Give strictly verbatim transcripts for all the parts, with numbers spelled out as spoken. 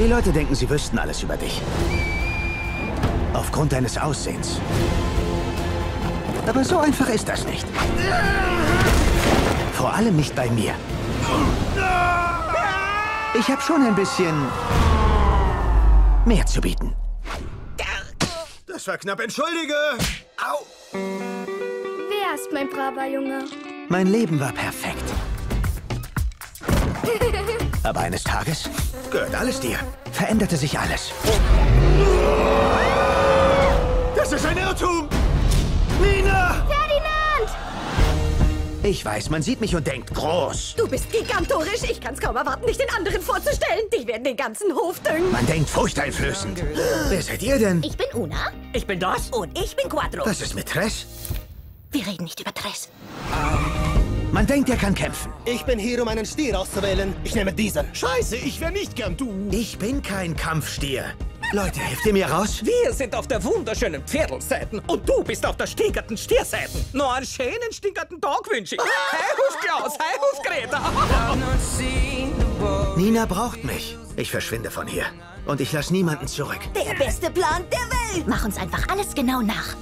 Die Leute denken, sie wüssten alles über dich. Aufgrund deines Aussehens. Aber so einfach ist das nicht. Vor allem nicht bei mir. Ich habe schon ein bisschen mehr zu bieten. Das war knapp, entschuldige! Au! Wer ist mein braver Junge? Mein Leben war perfekt. Aber eines Tages gehört alles dir. Veränderte sich alles. Das ist ein Irrtum! Nina! Ferdinand! Ich weiß, man sieht mich und denkt groß. Du bist gigantorisch. Ich kann's kaum erwarten, dich den anderen vorzustellen. Die werden den ganzen Hof düngen. Man denkt furchteinflößend. Wer seid ihr denn? Ich bin Una. Ich bin Dos. Und ich bin Quadro. Was ist mit Tres? Wir reden nicht über Tres. Um. Man denkt, er kann kämpfen. Ich bin hier, um einen Stier auszuwählen. Ich nehme diesen. Scheiße, ich wäre nicht gern du. Ich bin kein Kampfstier. Leute, helft ihr mir raus? Wir sind auf der wunderschönen Pferdelseiten und du bist auf der stinkerten Stierseiten. Nur einen schönen stinkerten Tag wünsche ich. Hey, Huf Klaus, hey, Huf Greta. Nina braucht mich. Ich verschwinde von hier. Und ich lasse niemanden zurück. Der beste Plan der Welt. Mach uns einfach alles genau nach.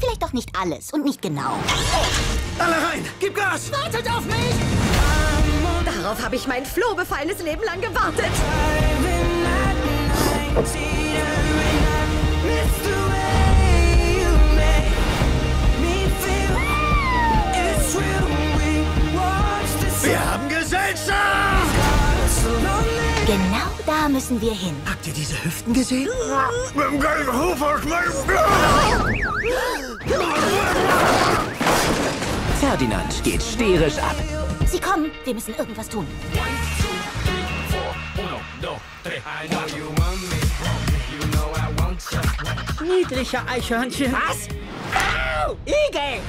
Vielleicht doch nicht alles und nicht genau. Alle rein! Gib Gas! Wartet auf mich! Darauf habe ich mein flohbefallenes Leben lang gewartet. Wir haben Gesellschaft! Genau da müssen wir hin. Habt ihr diese Hüften gesehen? Mit dem geilen Hof aus meinem Blut! Ferdinand geht sterisch ab. Sie kommen, wir müssen irgendwas tun. Niedliche Eichhörnchen. Was? Au! Igel!